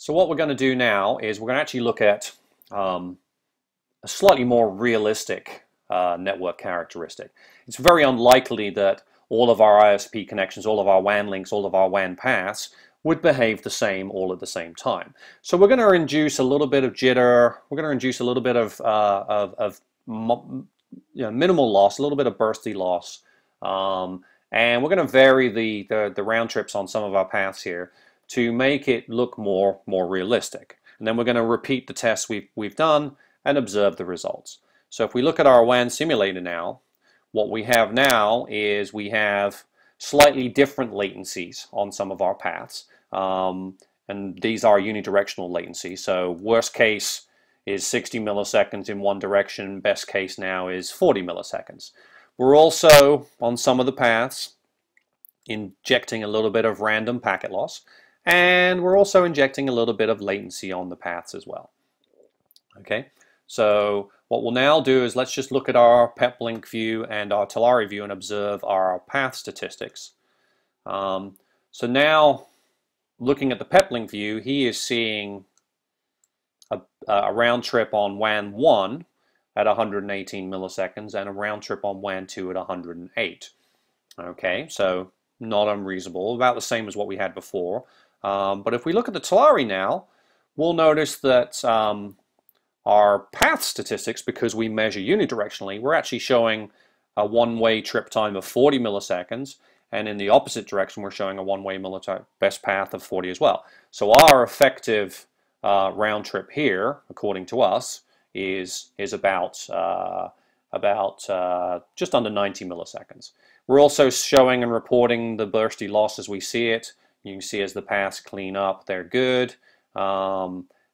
So what we're going to do now is we're going to actually look at a slightly more realistic network characteristic. It's very unlikely that all of our ISP connections, all of our WAN links, all of our WAN paths would behave the same all at the same time. So we're going to induce a little bit of jitter, we're going to induce a little bit of minimal loss, a little bit of bursty loss, and we're going to vary the round trips on some of our paths here to make it look more realistic. And then we're going to repeat the tests we've done and observe the results. So if we look at our WAN simulator now, what we have now is we have slightly different latencies on some of our paths, and these are unidirectional latency. So worst case is 60 milliseconds in one direction, best case now is 40 milliseconds. We're also on some of the paths injecting a little bit of random packet loss, and we're also injecting a little bit of latency on the paths as well. Okay, so what we'll now do is let's just look at our Peplink view and our Talari view and observe our path statistics. So now, looking at the Peplink view, he is seeing a round trip on WAN 1 at 118 milliseconds and a round trip on WAN 2 at 108. Okay, so not unreasonable, about the same as what we had before. But if we look at the Talari now, we'll notice that our path statistics, because we measure unidirectionally, we're actually showing a one-way trip time of 40 milliseconds, and in the opposite direction we're showing a one-way best path of 40 as well. So our effective round trip here, according to us, is about just under 90 milliseconds. We're also showing and reporting the bursty loss as we see it. You can see as the paths clean up, they're good.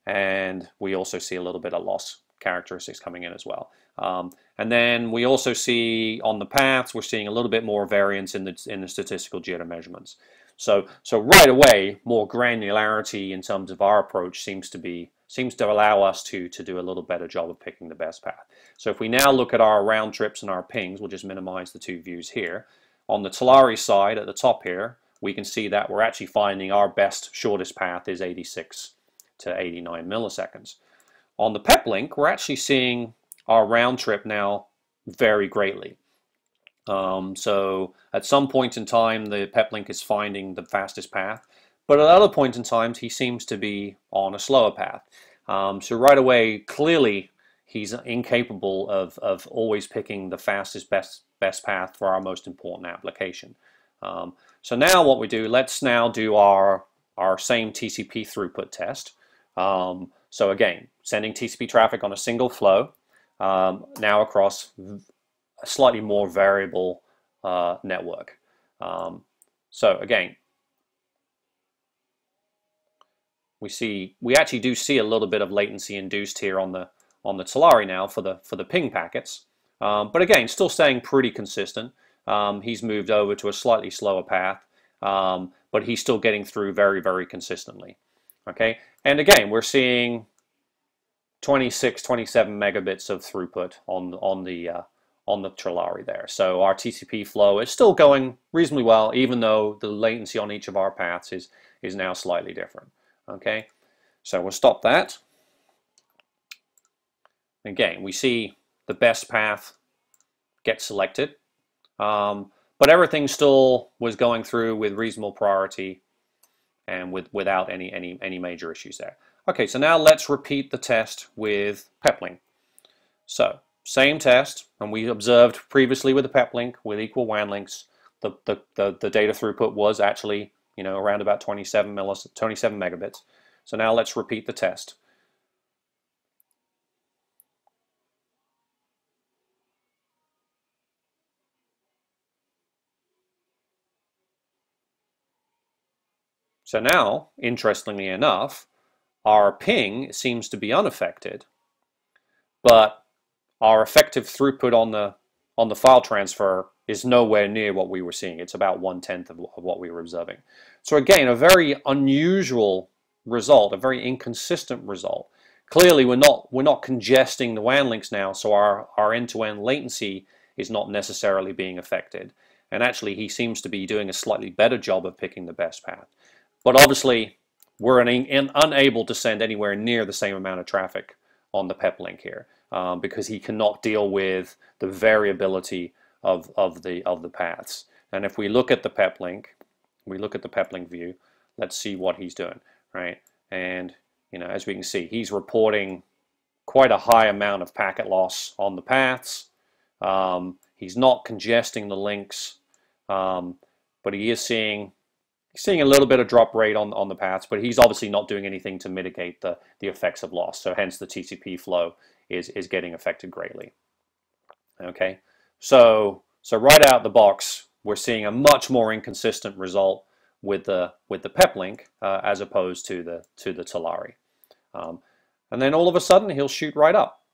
And we also see a little bit of loss characteristics coming in as well. And then we also see on the paths, we're seeing a little bit more variance in the statistical jitter measurements. So right away, more granularity in terms of our approach seems to allow us to do a little better job of picking the best path. So if we now look at our round trips and our pings, we'll just minimize the two views here. On the Talari side at the top here, we can see that we're actually finding our best shortest path is 86 to 89 milliseconds. On the Peplink, we're actually seeing our round trip now vary greatly. So at some point in time, the Peplink is finding the fastest path, but at other points in time, he seems to be on a slower path. So right away, clearly, he's incapable of always picking the fastest, best path for our most important application. So now what we do, let's now do our same TCP throughput test. So again, sending TCP traffic on a single flow, now across a slightly more variable network. So again, we actually do see a little bit of latency induced here on the Talari now for the ping packets. But again, still staying pretty consistent. He's moved over to a slightly slower path. But he's still getting through very consistently. Okay, and again, we're seeing 26, 27 megabits of throughput on the Talari there. So our TCP flow is still going reasonably well, even though the latency on each of our paths is now slightly different. Okay, so we'll stop that. Again, we see the best path get selected. But everything still was going through with reasonable priority and without any major issues there. Okay, so now let's repeat the test with Peplink. So, same test, and we observed previously with the Peplink with equal WAN links, the data throughput was actually, you know, around about 27 megabits. So now let's repeat the test. So now, interestingly enough, our ping seems to be unaffected, but our effective throughput on the file transfer is nowhere near what we were seeing. It's about 1/10 of what we were observing. So again, a very unusual result, a very inconsistent result. Clearly, we're not congesting the WAN links now, so our end-to-end latency is not necessarily being affected. And actually, he seems to be doing a slightly better job of picking the best path. But obviously, we're unable to send anywhere near the same amount of traffic on the Peplink here because he cannot deal with the variability of the paths. And if we look at the Peplink, we look at the Peplink view, let's see what he's doing, right? And you know, as we can see, he's reporting quite a high amount of packet loss on the paths. He's not congesting the links, but he is seeing a little bit of drop rate on the paths, but he's obviously not doing anything to mitigate the effects of loss. So hence the TCP flow is getting affected greatly. Okay, so right out the box, we're seeing a much more inconsistent result with the Peplink as opposed to the Talari. And then all of a sudden he'll shoot right up.